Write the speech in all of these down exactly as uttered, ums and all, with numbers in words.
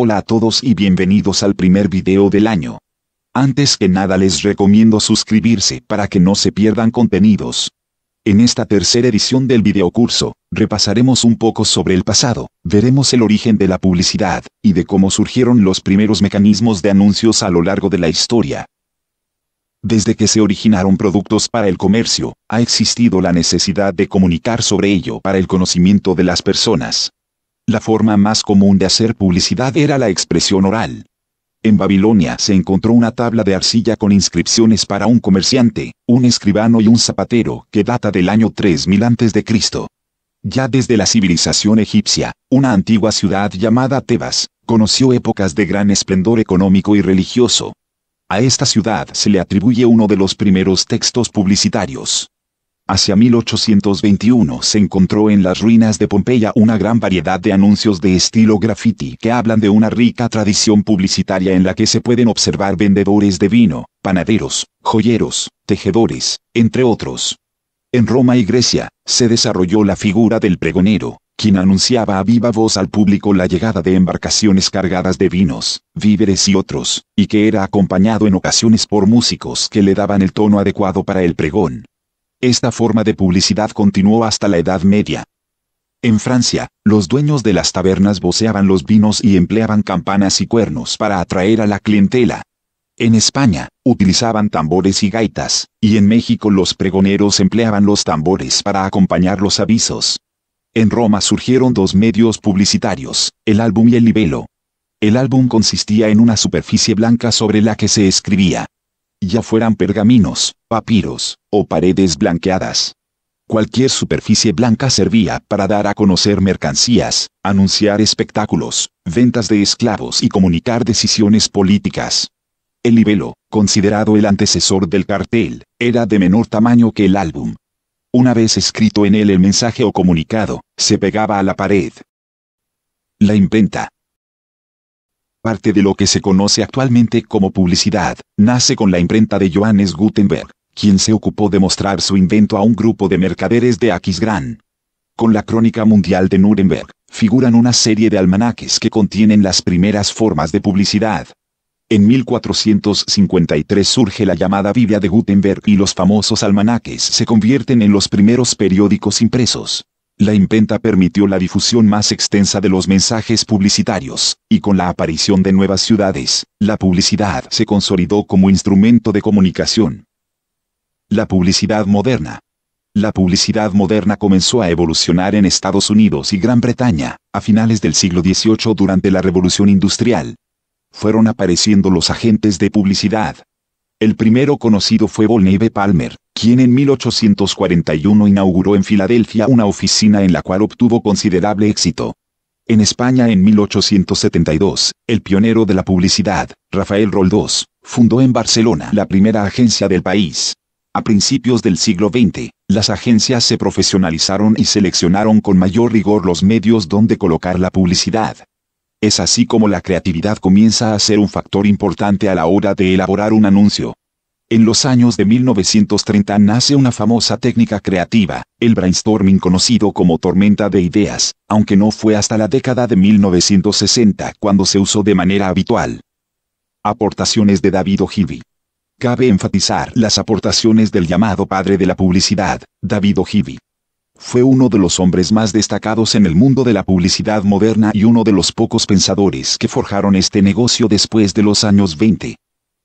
Hola a todos y bienvenidos al primer video del año. Antes que nada les recomiendo suscribirse para que no se pierdan contenidos. En esta tercera edición del videocurso, repasaremos un poco sobre el pasado, veremos el origen de la publicidad, y de cómo surgieron los primeros mecanismos de anuncios a lo largo de la historia. Desde que se originaron productos para el comercio, ha existido la necesidad de comunicar sobre ello para el conocimiento de las personas. La forma más común de hacer publicidad era la expresión oral. En Babilonia se encontró una tabla de arcilla con inscripciones para un comerciante, un escribano y un zapatero, que data del año tres mil antes de Cristo. Ya desde la civilización egipcia, una antigua ciudad llamada Tebas, conoció épocas de gran esplendor económico y religioso. A esta ciudad se le atribuye uno de los primeros textos publicitarios. Hacia mil ochocientos veintiuno se encontró en las ruinas de Pompeya una gran variedad de anuncios de estilo graffiti que hablan de una rica tradición publicitaria en la que se pueden observar vendedores de vino, panaderos, joyeros, tejedores, entre otros. En Roma y Grecia, se desarrolló la figura del pregonero, quien anunciaba a viva voz al público la llegada de embarcaciones cargadas de vinos, víveres y otros, y que era acompañado en ocasiones por músicos que le daban el tono adecuado para el pregón. Esta forma de publicidad continuó hasta la Edad Media. En Francia, los dueños de las tabernas voceaban los vinos y empleaban campanas y cuernos para atraer a la clientela. En España, utilizaban tambores y gaitas, y en México los pregoneros empleaban los tambores para acompañar los avisos. En Roma surgieron dos medios publicitarios, el álbum y el libelo. El álbum consistía en una superficie blanca sobre la que se escribía, ya fueran pergaminos, papiros, o paredes blanqueadas. Cualquier superficie blanca servía para dar a conocer mercancías, anunciar espectáculos, ventas de esclavos y comunicar decisiones políticas. El libelo, considerado el antecesor del cartel, era de menor tamaño que el álbum. Una vez escrito en él el mensaje o comunicado, se pegaba a la pared. La imprenta. Parte de lo que se conoce actualmente como publicidad, nace con la imprenta de Johannes Gutenberg, quien se ocupó de mostrar su invento a un grupo de mercaderes de Aquisgrán. Con la Crónica Mundial de Nuremberg, figuran una serie de almanaques que contienen las primeras formas de publicidad. En mil cuatrocientos cincuenta y tres surge la llamada Biblia de Gutenberg y los famosos almanaques se convierten en los primeros periódicos impresos. La imprenta permitió la difusión más extensa de los mensajes publicitarios, y con la aparición de nuevas ciudades, la publicidad se consolidó como instrumento de comunicación. La publicidad moderna. La publicidad moderna comenzó a evolucionar en Estados Unidos y Gran Bretaña, a finales del siglo dieciocho durante la Revolución Industrial. Fueron apareciendo los agentes de publicidad. El primero conocido fue Volney B. Palmer, quien en mil ochocientos cuarenta y uno inauguró en Filadelfia una oficina en la cual obtuvo considerable éxito. En España en mil ochocientos setenta y dos, el pionero de la publicidad, Rafael Roldós, fundó en Barcelona la primera agencia del país. A principios del siglo veinte, las agencias se profesionalizaron y seleccionaron con mayor rigor los medios donde colocar la publicidad. Es así como la creatividad comienza a ser un factor importante a la hora de elaborar un anuncio. En los años de mil novecientos treinta nace una famosa técnica creativa, el brainstorming conocido como tormenta de ideas, aunque no fue hasta la década de mil novecientos sesenta cuando se usó de manera habitual. Aportaciones de David Ogilvy. Cabe enfatizar las aportaciones del llamado padre de la publicidad, David Ogilvy. Fue uno de los hombres más destacados en el mundo de la publicidad moderna y uno de los pocos pensadores que forjaron este negocio después de los años veinte.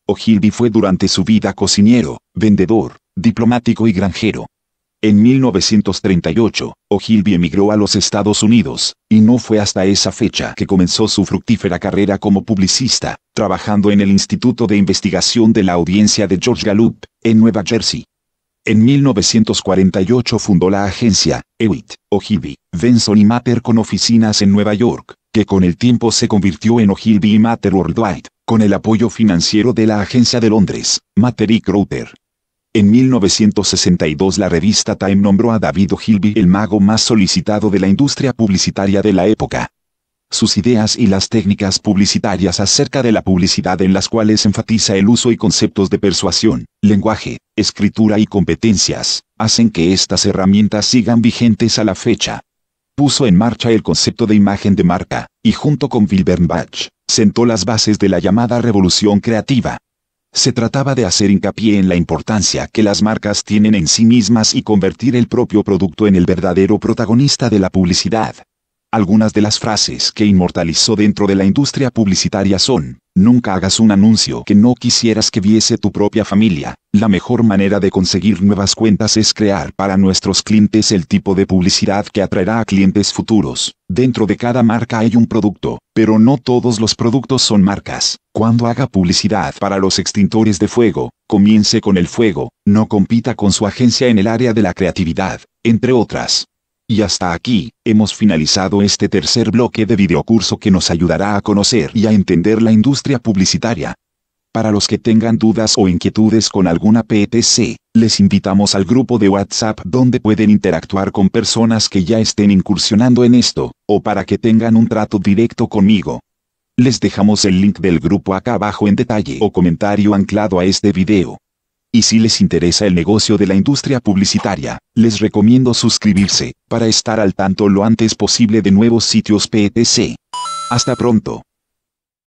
Ogilvy fue durante su vida cocinero, vendedor, diplomático y granjero. En mil novecientos treinta y ocho, Ogilvy emigró a los Estados Unidos, y no fue hasta esa fecha que comenzó su fructífera carrera como publicista, trabajando en el Instituto de Investigación de la Audiencia de George Gallup, en Nueva Jersey. En mil novecientos cuarenta y ocho fundó la agencia Hewitt, Ogilvy, Benson y Matter con oficinas en Nueva York, que con el tiempo se convirtió en Ogilvy y Matter Worldwide, con el apoyo financiero de la agencia de Londres, Matter y Crowther. En mil novecientos sesenta y dos la revista Time nombró a David Ogilvy el mago más solicitado de la industria publicitaria de la época. Sus ideas y las técnicas publicitarias acerca de la publicidad en las cuales enfatiza el uso y conceptos de persuasión, lenguaje, escritura y competencias, hacen que estas herramientas sigan vigentes a la fecha. puso en marcha el concepto de imagen de marca, y junto con Bill Bernbach, sentó las bases de la llamada revolución creativa. Se trataba de hacer hincapié en la importancia que las marcas tienen en sí mismas y convertir el propio producto en el verdadero protagonista de la publicidad. Algunas de las frases que inmortalizó dentro de la industria publicitaria son: nunca hagas un anuncio que no quisieras que viese tu propia familia. La mejor manera de conseguir nuevas cuentas es crear para nuestros clientes el tipo de publicidad que atraerá a clientes futuros. Dentro de cada marca hay un producto, pero no todos los productos son marcas. Cuando haga publicidad para los extintores de fuego, comience con el fuego, no compita con su agencia en el área de la creatividad, entre otras. Y hasta aquí, hemos finalizado este tercer bloque de videocurso que nos ayudará a conocer y a entender la industria publicitaria. Para los que tengan dudas o inquietudes con alguna P T C, les invitamos al grupo de WhatsApp donde pueden interactuar con personas que ya estén incursionando en esto, o para que tengan un trato directo conmigo. Les dejamos el link del grupo acá abajo en detalle o comentario anclado a este video. Y si les interesa el negocio de la industria publicitaria, les recomiendo suscribirse, para estar al tanto lo antes posible de nuevos sitios P T C. Hasta pronto.